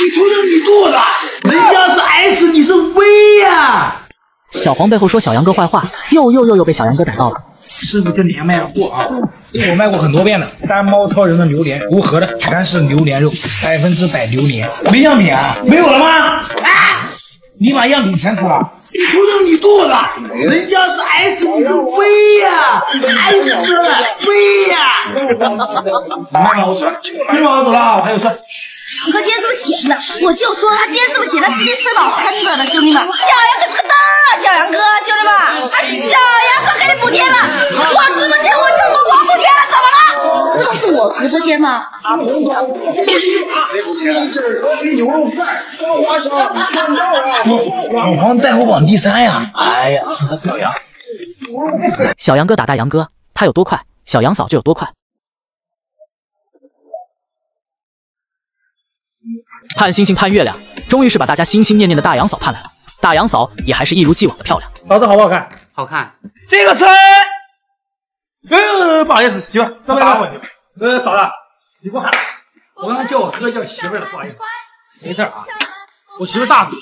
你瞅瞅你肚子，人家是 S， 你是 V 呀！小黄背后说小杨哥坏话，又被小杨哥逮到了。师傅跟你还卖货啊？我卖过很多遍了，三猫超人的榴莲无核的，全是榴莲肉，100%榴莲，没样品啊？没有了吗？啊！你把样品全出了。 你瞅瞅你肚子，人家是 S， 你是 V 呀 ，S V 呀！慢慢我走了，我还有事。小哥今天这么闲呢，我就说他今天这么闲，他直接吃饱撑着呢，兄弟们。小杨哥是个蛋啊，小杨哥，兄弟们，还是小杨哥给你补贴了。我直播间我就说我补贴了，怎么了？ 这个是我直播间吗？啊，不用管。牛肉饭，烧花生，饭照啊！网黄带货榜第3呀！哎呀，值得表扬。小杨哥打大杨哥，他有多快，小杨嫂就有多快。盼星星盼月亮，终于是把大家心心念念的大杨嫂盼来了。大杨嫂也还是一如既往的漂亮。嫂子好不好看？好看。这个身。 不好意思，媳妇儿，要不要我？嫂子，习惯了。我刚才叫我哥叫媳妇儿了，不好意思。没事啊，我媳妇大度。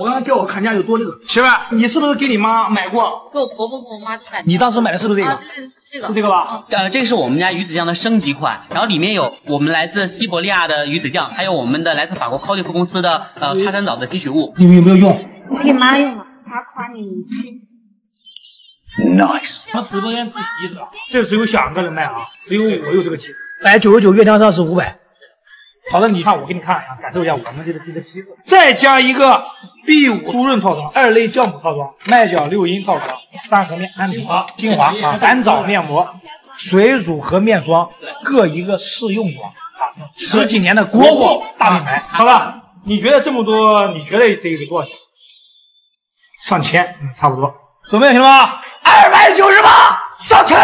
我刚才叫我砍价有多这个。媳妇儿，你是不是给你妈买过？给我婆婆、给我妈都买过。你当时买的是不是这个？啊，对，这个是这个吧？这个是我们家鱼子酱的升级款，然后里面有我们来自西伯利亚的鱼子酱，还有我们的来自法国高丽夫公司的叉三藻的提取物。你们有没有用？我给妈用了，她夸你清晰。 nice， 他直播间自己的，这只有小杨哥能卖啊，只有我有这个机子。199月亮上是500，嫂子你看我给你看啊，感受一下我们这个机子，再加一个 B5 猪润套装、2类酵母套装、麦角6阴套装、3盒面安瓶精华啊、蓝藻面膜、水乳和面霜各一个试用装啊，10几年的国货大品牌。好了，你觉得这么多，你觉得得多少钱？上千，差不多。 准备行了吗？298，上千。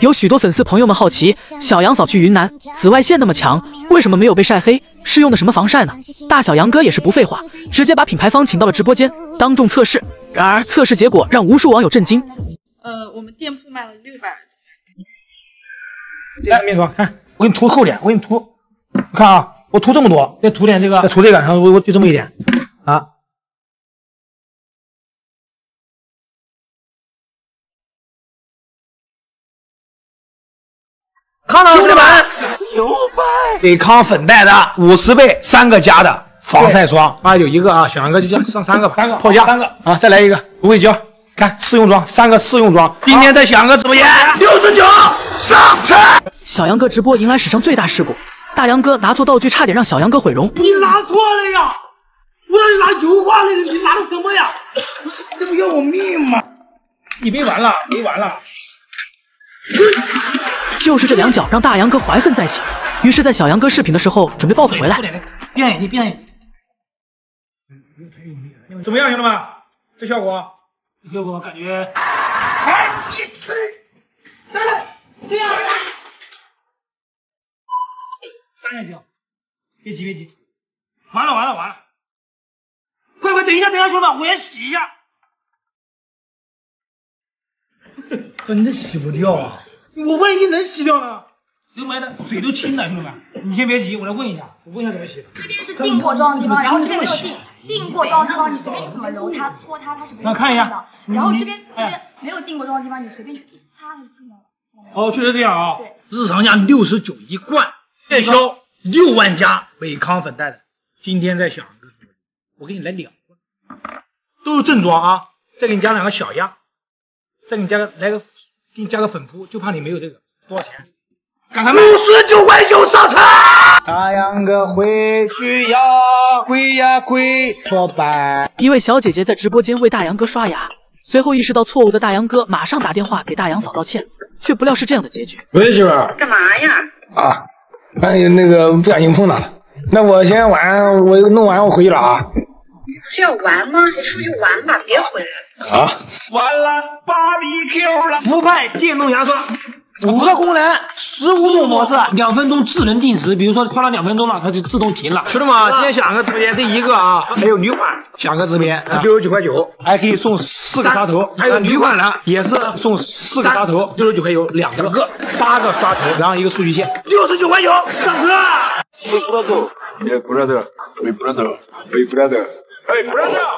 有许多粉丝朋友们好奇，小杨嫂去云南，紫外线那么强，为什么没有被晒黑？是用的什么防晒呢？大小杨哥也是不废话，直接把品牌方请到了直播间，当众测试。然而测试结果让无数网友震惊。我们店铺卖了600。来，面霜，看，我给你涂厚点，我给你涂。你看啊，我涂这么多，再涂点这个，再涂这个，然后我就这么一点啊。 康老师，兄弟们，牛掰！北康粉黛的50倍3个加的防晒霜啊，有一个啊，小杨哥就这样上3个吧，破价3个啊，再来一个不会交，看试用装3个试用装，今天在小杨哥直播间69上车。小杨哥直播迎来史上最大事故，大杨哥拿错道具，差点让小杨哥毁容。你拿错了呀！我让你拿油画那个，你拿的什么呀？这不要我命吗？你没完了，没完了！就是这2脚让大杨哥怀恨在心，于是，在小杨哥视频的时候准备报复回来。闭上眼睛，闭上眼睛。怎么样，兄弟们？这效果？这效果感觉。哎，来来，这样。三下行，别急别急。完了！快等一下，兄弟们，我先洗一下。真的洗不掉啊！ 我万一能洗掉呢？流白的水都清了，兄弟们，你先别急，我来问一下，怎么洗。这边是定过妆的地方，然后这边没有定过妆的地方，你随便去怎么揉它、搓它，它是不会清的。然后这边没有定过妆的地方，你随便去一擦，它就清掉了。哦，确实这样啊。对，日常价69一罐，月销6万加北康粉黛的，今天在小杨哥，我给你来2罐，都是正装啊，再给你加2个小样，再给你加个来个。 给你加个粉扑，就怕你没有这个。多少钱？刚才59.9上车。大杨哥回去呀，跪呀跪，搓板。一位小姐姐在直播间为大杨哥刷牙，随后意识到错误的大杨哥马上打电话给大杨嫂道歉，却不料是这样的结局。喂，媳妇儿，干嘛呀？啊，那个不小心碰到了。那我先玩，我弄完我回去了啊。你不是要玩吗？你出去玩吧，别回来了。 啊！完了 ，BBQ 了！福派电动牙刷，5个功能，15种模式，2分钟智能定时。比如说刷了2分钟了，它就自动停了。兄弟们，今天小杨哥直播间这一个啊，还有女款小杨哥直播间69.9，还可以送4个刷头。还有女款呢，也是送4个刷头，69.92个，8个刷头，然后1个数据线，69.9上车。Big brother. Big brother. Hey brother.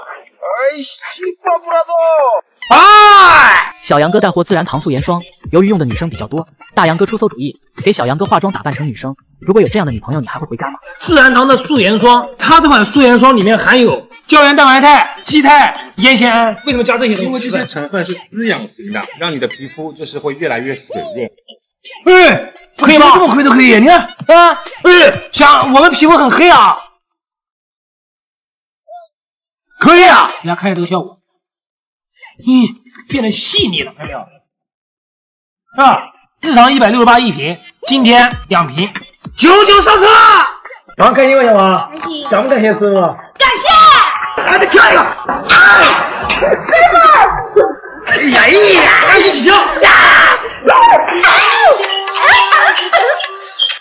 哎，你巴不拉多！啊！小杨哥带货自然糖素颜霜，由于用的女生比较多，大杨哥出馊主意，给小杨哥化妆打扮成女生。如果有这样的女朋友，你还会回家吗？自然堂的素颜霜，它这款素颜霜里面含有胶原蛋白肽、肌肽、烟酰胺，为什么加这些东西？因为这些成分是滋养型的，让你的皮肤就是会越来越水润。 哎，可以吗？这么黑都可以，你看啊！哎，想我们皮肤很黑啊，可以啊！大家看一下这个效果，变得细腻了，看到没有？啊，日常168一瓶，今天2瓶，99上车！然后开心吗，小王？开心。感不感谢师傅？感谢！来，再跳一个！啊，师傅！哎呀哎呀，一起跳！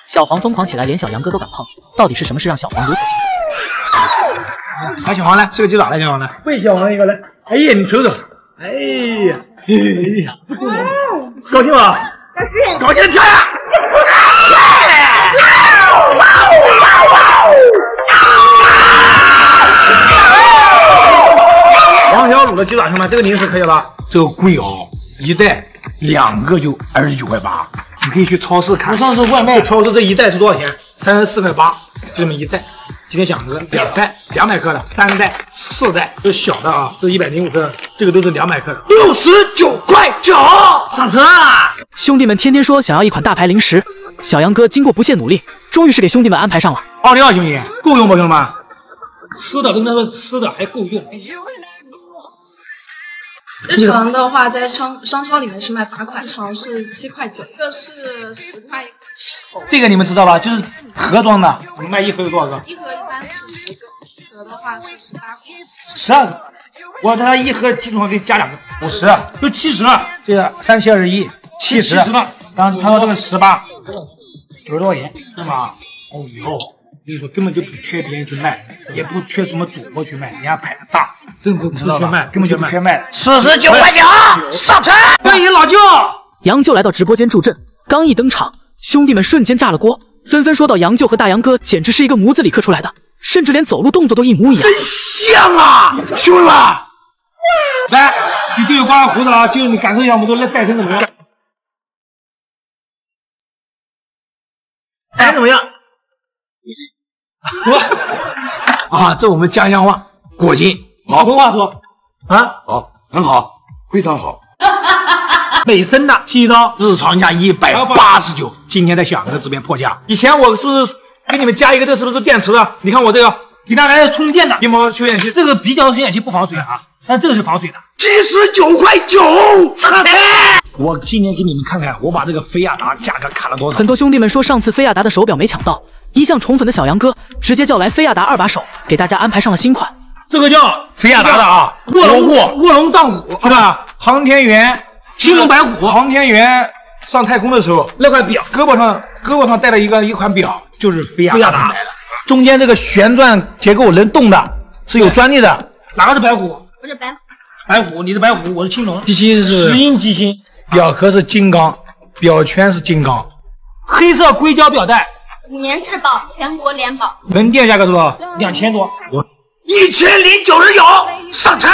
小黄疯狂起来，连小杨哥都敢碰，到底是什么事让小黄如此兴奋？来，小黄来，吃个鸡爪来，小黄来，喂小黄一个来。哎呀，你瞅瞅，哎呀，哎呀，高兴吗？高兴，跳呀！哇哦哇哦哇哦！王小卤的鸡爪，兄弟，这个零食可以了，这个贵哦，一袋2个就29.8。 你可以去超市看，我上次外卖超市这一袋是多少钱？34.8，就这么一袋。今天想喝2袋，200克的，3袋，4袋，这是小的啊，这是105克，这个都是200克的，69.9块。上车啊！兄弟们天天说想要一款大牌零食，小杨哥经过不懈努力，终于是给兄弟们安排上了。22兄弟，够用吧，兄弟们？吃的，跟他说吃的还够用。 日常的话，在商超里面是卖8款，尝是7.9块，这个是10块一口。这个你们知道吧？就是盒装的，我们卖一盒有多少个？一盒一般是10个，一盒的话是18块。12个，我在它一盒基础上给你加2个，50，就70。这个3721，70了。当时他说这个18，90多块钱，对吗？哦哟。 所以说根本就不缺别人去卖，也不缺什么主播去卖，人家摆的大，根本不缺卖，根本就不缺卖。49.9块，上车！欢迎老舅！杨舅来到直播间助阵，刚一登场，兄弟们瞬间炸了锅，纷纷说到杨舅和大杨哥简直是一个模子里刻出来的，甚至连走路动作都一模一样，真像啊！兄弟们，来，你舅舅刮上胡子了啊，舅舅你感受一下我们这代称怎么样？哎，怎么样？ 啊，这我们家乡话，果金，普通话说啊，好，很好，非常好。美参的7刀，日常价189，今天在小杨哥这边破价。以前我是不是给你们加一个？这是不是电池的？你看我这个，给大家充电的，冰雹修剪器，这个比较修剪器不防水啊，但这个是防水的，79.9块，上车！我今天给你们看看，我把这个菲亚达价格砍了多少。很多兄弟们说上次菲亚达的手表没抢到。 一向宠粉的小杨哥直接叫来菲亚达2把手，给大家安排上了新款，这个叫菲亚达的啊，卧龙荡虎是吧？航天员青龙白虎，航天员上太空的时候那块表，胳膊上戴了一款表，就是菲亚达，中间这个旋转结构能动的，是有专利的。哪个是白虎？我是白虎，白虎你是白虎，我是青龙。机芯是石英机芯，表壳是金刚，表圈是金刚，黑色硅胶表带。 5年质保，全国联保。门店价格多少？2000多，1099，上车！